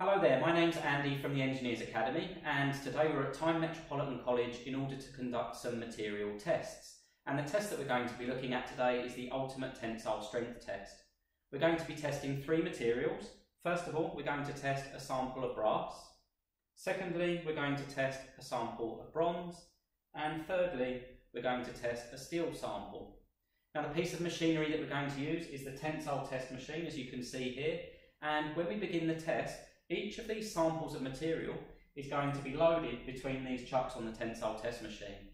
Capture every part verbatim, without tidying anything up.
Hello there, my name's Andy from the Engineers Academy, and today we're at Tyne Metropolitan College in order to conduct some material tests. And the test that we're going to be looking at today is the ultimate tensile strength test. We're going to be testing three materials. First of all, we're going to test a sample of brass. Secondly, we're going to test a sample of bronze. And thirdly, we're going to test a steel sample. Now, the piece of machinery that we're going to use is the tensile test machine, as you can see here. And when we begin the test, each of these samples of material is going to be loaded between these chucks on the tensile test machine.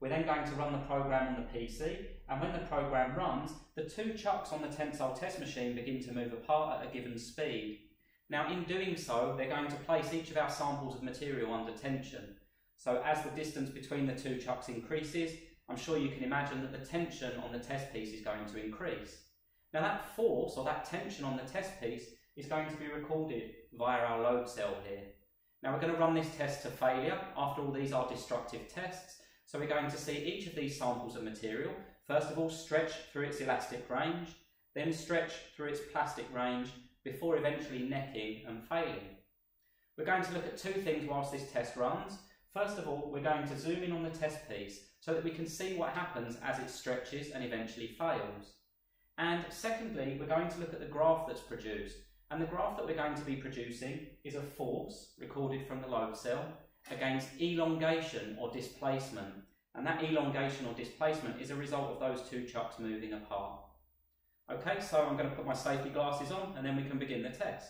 We're then going to run the program on the P C, and when the program runs, the two chucks on the tensile test machine begin to move apart at a given speed. Now, in doing so, they're going to place each of our samples of material under tension. So as the distance between the two chucks increases, I'm sure you can imagine that the tension on the test piece is going to increase. Now, that force or that tension on the test piece is going to be recorded via our load cell here. Now, we're going to run this test to failure. After all, these are destructive tests, so we're going to see each of these samples of material first of all stretch through its elastic range, then stretch through its plastic range before eventually necking and failing. We're going to look at two things whilst this test runs. First of all, we're going to zoom in on the test piece so that we can see what happens as it stretches and eventually fails. And secondly, we're going to look at the graph that's produced. And the graph that we're going to be producing is a force recorded from the load cell against elongation or displacement. And that elongation or displacement is a result of those two chucks moving apart. Okay, so I'm going to put my safety glasses on and then we can begin the test.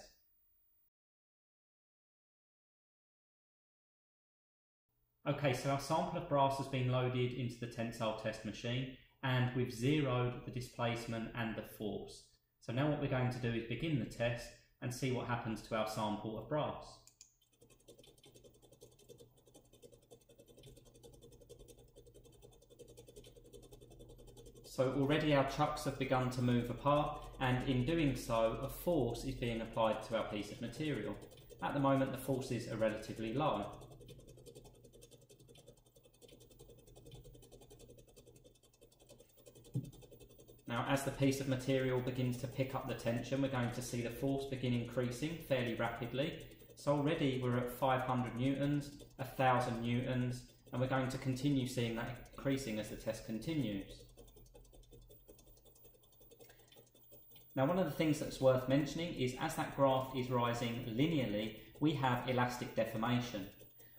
Okay, so our sample of brass has been loaded into the tensile test machine and we've zeroed the displacement and the force. So now what we're going to do is begin the test and see what happens to our sample of brass. So already our chucks have begun to move apart, and in doing so a force is being applied to our piece of material. At the moment the forces are relatively low. Now, as the piece of material begins to pick up the tension, we're going to see the force begin increasing fairly rapidly. So already we're at five hundred newtons, one thousand newtons, and we're going to continue seeing that increasing as the test continues. Now, one of the things that's worth mentioning is as that graph is rising linearly, we have elastic deformation.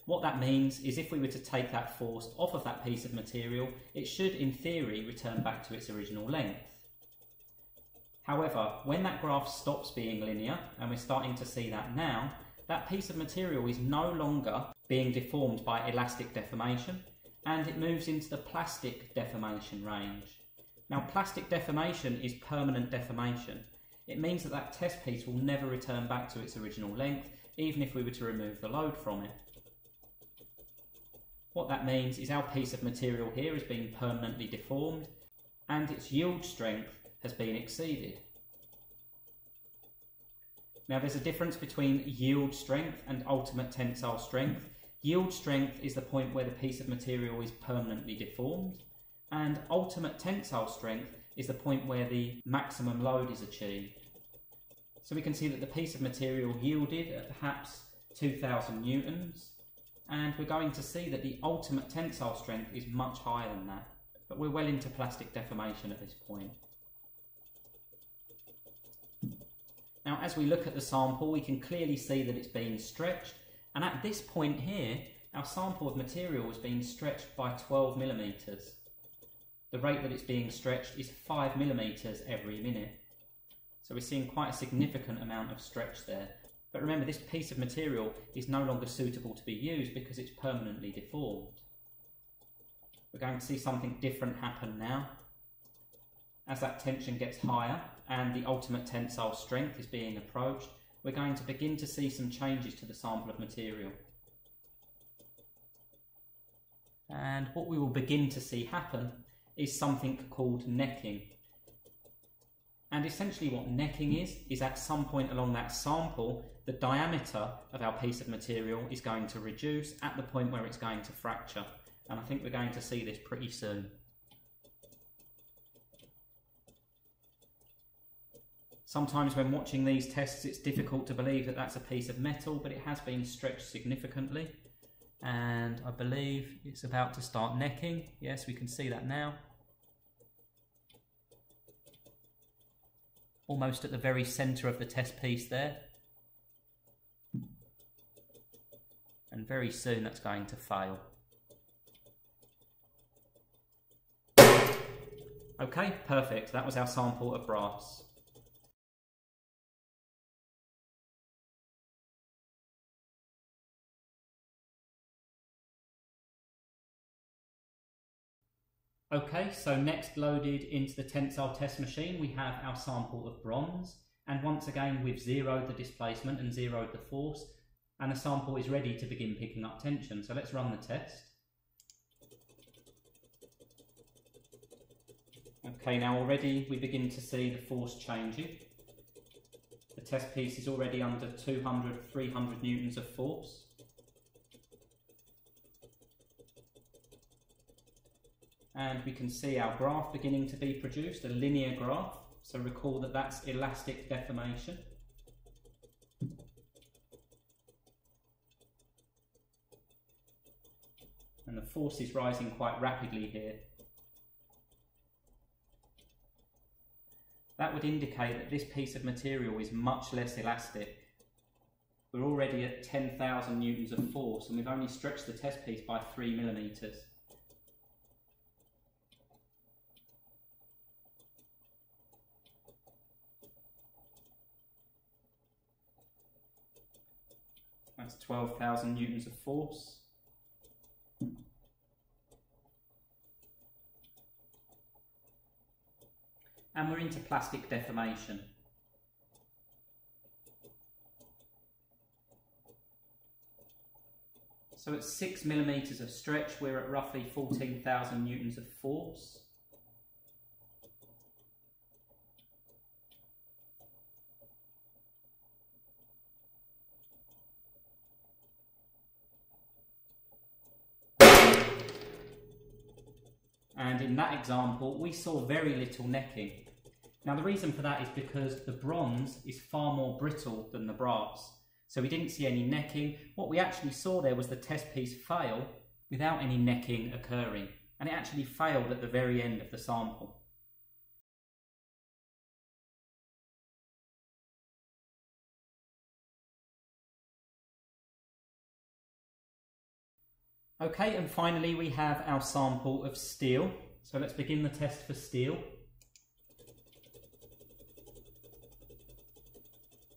What that means is if we were to take that force off of that piece of material, it should in theory return back to its original length. However, when that graph stops being linear, and we're starting to see that now, that piece of material is no longer being deformed by elastic deformation, and it moves into the plastic deformation range. Now, plastic deformation is permanent deformation. It means that that test piece will never return back to its original length, even if we were to remove the load from it. What that means is our piece of material here has been permanently deformed and its yield strength has been exceeded. Now, there's a difference between yield strength and ultimate tensile strength. Yield strength is the point where the piece of material is permanently deformed, and ultimate tensile strength is the point where the maximum load is achieved. So we can see that the piece of material yielded at perhaps two thousand newtons. And we're going to see that the ultimate tensile strength is much higher than that, but we're well into plastic deformation at this point. Now, as we look at the sample, we can clearly see that it's being stretched, and at this point here, our sample of material is being stretched by twelve millimetres. The rate that it's being stretched is five millimetres every minute. So we're seeing quite a significant amount of stretch there. But remember, this piece of material is no longer suitable to be used because it's permanently deformed. We're going to see something different happen now. As that tension gets higher and the ultimate tensile strength is being approached, we're going to begin to see some changes to the sample of material. And what we will begin to see happen is something called necking. And essentially what necking is, is at some point along that sample, the diameter of our piece of material is going to reduce at the point where it's going to fracture. And I think we're going to see this pretty soon. Sometimes when watching these tests, it's difficult to believe that that's a piece of metal, but it has been stretched significantly. And I believe it's about to start necking. Yes, we can see that now. Almost at the very centre of the test piece there. And very soon that's going to fail. Okay, perfect. That was our sample of brass. Okay, so next loaded into the tensile test machine we have our sample of bronze, and once again we've zeroed the displacement and zeroed the force, and the sample is ready to begin picking up tension. So let's run the test. Okay, now already we begin to see the force changing. The test piece is already under two hundred, three hundred newtons of force. And we can see our graph beginning to be produced, a linear graph. So recall that that's elastic deformation. And the force is rising quite rapidly here. That would indicate that this piece of material is much less elastic. We're already at ten thousand newtons of force, and we've only stretched the test piece by three millimetres. That's twelve thousand newtons of force. And we're into plastic deformation. So at six millimetres of stretch, we're at roughly fourteen thousand newtons of force. And in that example, we saw very little necking. Now the reason for that is because the bronze is far more brittle than the brass. So we didn't see any necking. What we actually saw there was the test piece fail without any necking occurring. And it actually failed at the very end of the sample. Okay, and finally we have our sample of steel. So let's begin the test for steel.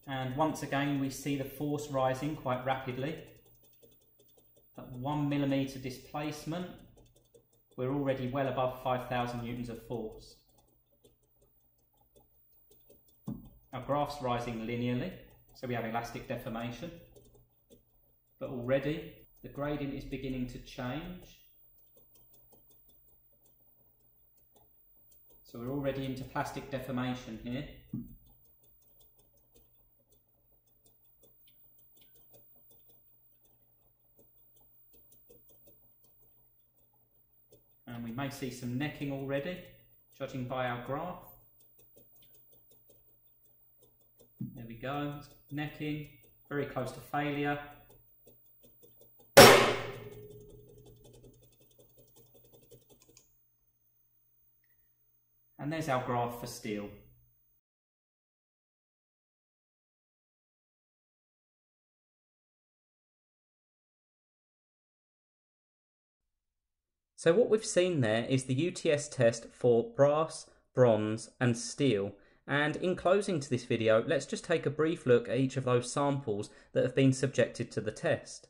And once again we see the force rising quite rapidly. At one millimetre displacement, we're already well above five thousand newtons of force. Our graph's rising linearly, so we have elastic deformation, but already the gradient is beginning to change. So we're already into plastic deformation here. And we may see some necking already, judging by our graph. There we go, it's necking, very close to failure. And there's our graph for steel. So what we've seen there is the U T S test for brass, bronze and steel. And in closing to this video, let's just take a brief look at each of those samples that have been subjected to the test.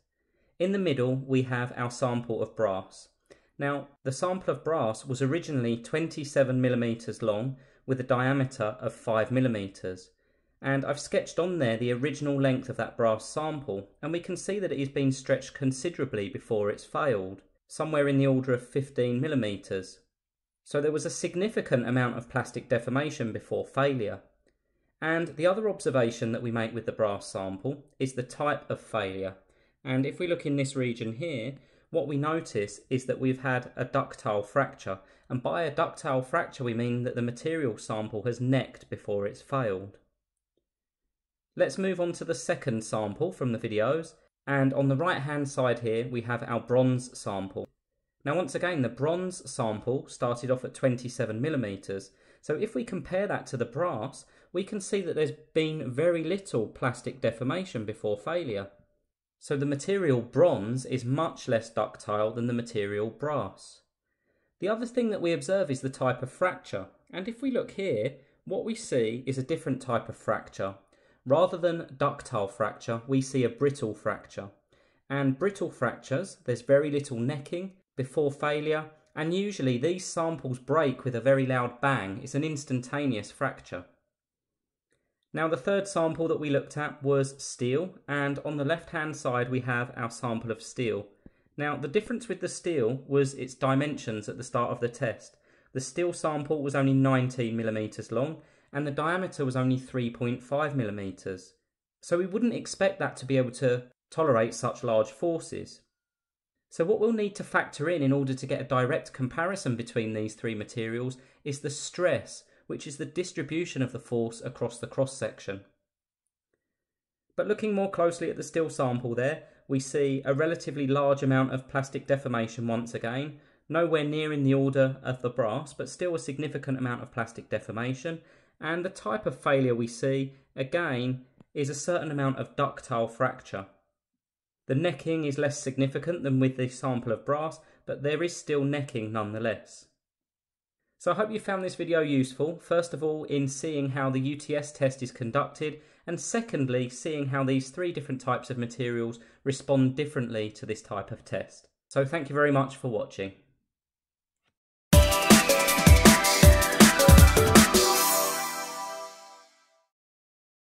In the middle, we have our sample of brass. Now, the sample of brass was originally twenty-seven millimetres long with a diameter of five millimetres. And I've sketched on there the original length of that brass sample, and we can see that it has been stretched considerably before it's failed, somewhere in the order of fifteen millimetres. So there was a significant amount of plastic deformation before failure. And the other observation that we make with the brass sample is the type of failure. And if we look in this region here, what we notice is that we've had a ductile fracture, and by a ductile fracture we mean that the material sample has necked before it's failed. Let's move on to the second sample from the videos, and on the right hand side here we have our bronze sample. Now once again the bronze sample started off at twenty-seven millimeters, so if we compare that to the brass we can see that there's been very little plastic deformation before failure. So the material bronze is much less ductile than the material brass. The other thing that we observe is the type of fracture, and if we look here what we see is a different type of fracture. Rather than ductile fracture we see a brittle fracture, and brittle fractures there's very little necking before failure, and usually these samples break with a very loud bang. It's an instantaneous fracture. Now the third sample that we looked at was steel, and on the left hand side we have our sample of steel. Now the difference with the steel was its dimensions at the start of the test. The steel sample was only nineteen millimeters long and the diameter was only three point five millimeters. So we wouldn't expect that to be able to tolerate such large forces. So what we'll need to factor in in order to get a direct comparison between these three materials is the stress, which is the distribution of the force across the cross-section. But looking more closely at the steel sample there, we see a relatively large amount of plastic deformation once again, nowhere near in the order of the brass, but still a significant amount of plastic deformation, and the type of failure we see, again, is a certain amount of ductile fracture. The necking is less significant than with the sample of brass, but there is still necking nonetheless. So I hope you found this video useful, first of all in seeing how the U T S test is conducted, and secondly seeing how these three different types of materials respond differently to this type of test. So thank you very much for watching.